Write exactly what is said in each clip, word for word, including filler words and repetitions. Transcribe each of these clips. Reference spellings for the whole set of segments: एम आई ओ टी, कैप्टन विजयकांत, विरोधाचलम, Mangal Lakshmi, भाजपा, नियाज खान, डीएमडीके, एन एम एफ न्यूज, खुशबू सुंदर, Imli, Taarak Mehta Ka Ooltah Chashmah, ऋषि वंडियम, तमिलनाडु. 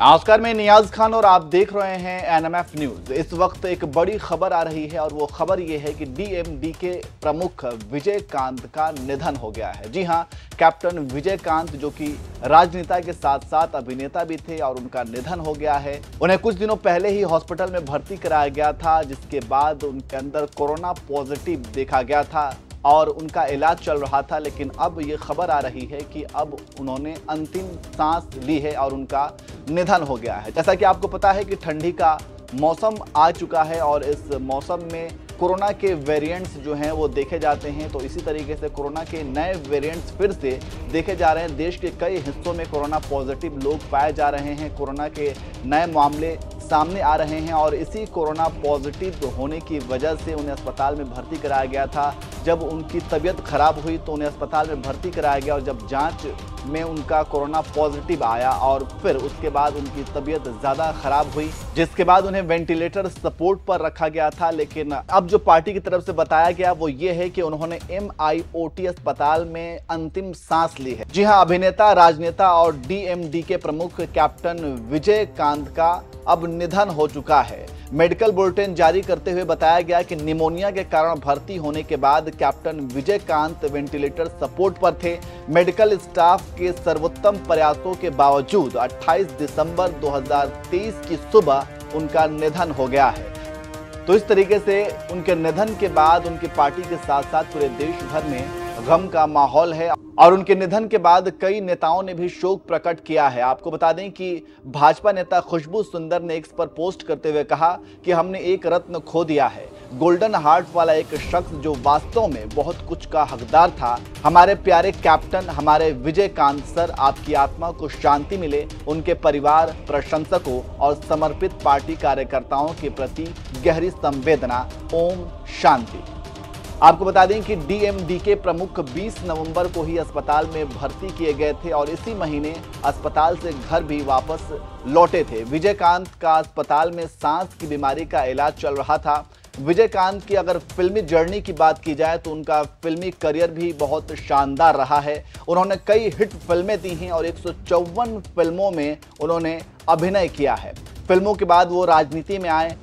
नमस्कार, मैं नियाज खान और आप देख रहे हैं एन एम एफ न्यूज। इस वक्त एक बड़ी खबर आ रही है और वो खबर ये है कि डी एम डी के प्रमुख विजयकांत का निधन हो गया है। जी हां, कैप्टन विजयकांत जो कि राजनेता के साथ साथ अभिनेता भी थे और उनका निधन हो गया है। उन्हें कुछ दिनों पहले ही हॉस्पिटल में भर्ती कराया गया था, जिसके बाद उनके अंदर कोरोना पॉजिटिव देखा गया था और उनका इलाज चल रहा था। लेकिन अब ये खबर आ रही है कि अब उन्होंने अंतिम सांस ली है और उनका निधन हो गया है। जैसा कि आपको पता है कि ठंडी का मौसम आ चुका है और इस मौसम में कोरोना के वेरिएंट्स जो हैं वो देखे जाते हैं, तो इसी तरीके से कोरोना के नए वेरिएंट्स फिर से देखे जा रहे हैं। देश के कई हिस्सों में कोरोना पॉजिटिव लोग पाए जा रहे हैं, कोरोना के नए मामले सामने आ रहे हैं और इसी कोरोना पॉजिटिव होने की वजह से उन्हें अस्पताल में भर्ती कराया गया था। जब उनकी तबीयत खराब हुई तो उन्हें अस्पताल में भर्ती कराया गया और जब जांच में उनका कोरोना पॉजिटिव आया और फिर उसके बाद उनकी तबीयत ज़्यादा खराब हुई, जिसके बाद उन्हें वेंटिलेटर सपोर्ट पर रखा गया था। लेकिन अब जो पार्टी की तरफ से बताया गया वो ये है कि उन्होंने एम आई ओ टी अस्पताल में अंतिम सांस ली है। जी हाँ, अभिनेता, राजनेता और डी एम डी के प्रमुख कैप्टन विजयकांत का अब निधन हो चुका है। मेडिकल बुलेटिन जारी करते हुए बताया गया कि निमोनिया के कारण भर्ती होने के बाद कैप्टन विजयकांत वेंटिलेटर सपोर्ट पर थे। मेडिकल स्टाफ के सर्वोत्तम प्रयासों के बावजूद अट्ठाईस दिसंबर दो हज़ार तेईस की सुबह उनका निधन हो गया है। तो इस तरीके से उनके निधन के बाद उनकी पार्टी के साथ साथ पूरे देश भर में गम का माहौल है और उनके निधन के बाद कई नेताओं ने भी शोक प्रकट किया है। आपको बता दें कि भाजपा नेता खुशबू सुंदर ने एक्स पर पोस्ट करते हुए कहा कि हमने एक रत्न खो दिया है, गोल्डन हार्ट वाला एक शख्स जो वास्तव में बहुत कुछ का हकदार था। हमारे प्यारे कैप्टन, हमारे विजयकांत सर, आपकी आत्मा को शांति मिले। उनके परिवार, प्रशंसकों और समर्पित पार्टी कार्यकर्ताओं के प्रति गहरी संवेदना। ओम शांति। आपको बता दें कि डी एम डी के प्रमुख बीस नवंबर को ही अस्पताल में भर्ती किए गए थे और इसी महीने अस्पताल से घर भी वापस लौटे थे। विजयकांत का अस्पताल में सांस की बीमारी का इलाज चल रहा था। विजयकांत की अगर फिल्मी जर्नी की बात की जाए तो उनका फिल्मी करियर भी बहुत शानदार रहा है। उन्होंने कई हिट फिल्में दी हैं और एक सौ चौवन फिल्मों में उन्होंने अभिनय किया है। फिल्मों के बाद वो राजनीति में आए।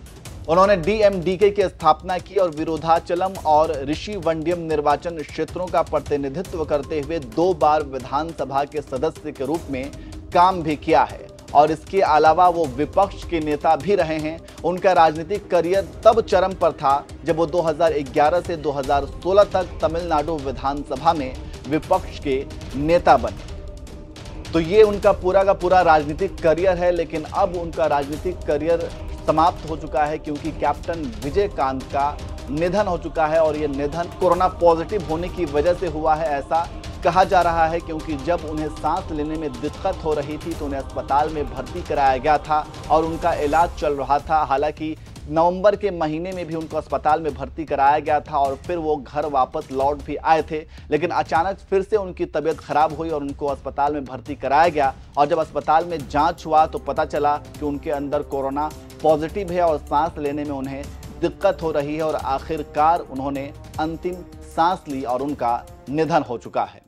उन्होंने डी एम डी के की स्थापना की और विरोधाचलम और ऋषि वंडियम निर्वाचन क्षेत्रों का प्रतिनिधित्व करते हुए दो बार विधानसभा के सदस्य के रूप में काम भी किया है और इसके अलावा वो विपक्ष के नेता भी रहे हैं। उनका राजनीतिक करियर तब चरम पर था जब वो दो हज़ार ग्यारह से दो हज़ार सोलह तक तमिलनाडु विधानसभा में विपक्ष के नेता बने। तो ये उनका पूरा का पूरा राजनीतिक करियर है। लेकिन अब उनका राजनीतिक करियर समाप्त हो चुका है क्योंकि कैप्टन विजयकांत का निधन हो चुका है और ये निधन कोरोना पॉजिटिव होने की वजह से हुआ है, ऐसा कहा जा रहा है। क्योंकि जब उन्हें सांस लेने में दिक्कत हो रही थी तो उन्हें अस्पताल में भर्ती कराया गया था और उनका इलाज चल रहा था। हालांकि नवंबर के महीने में भी उनको अस्पताल में भर्ती कराया गया था और फिर वो घर वापस लौट भी आए थे। लेकिन अचानक फिर से उनकी तबीयत खराब हुई और उनको अस्पताल में भर्ती कराया गया और जब अस्पताल में जांच हुआ तो पता चला कि उनके अंदर कोरोना पॉजिटिव है और सांस लेने में उन्हें दिक्कत हो रही है और आखिरकार उन्होंने अंतिम सांस ली और उनका निधन हो चुका है।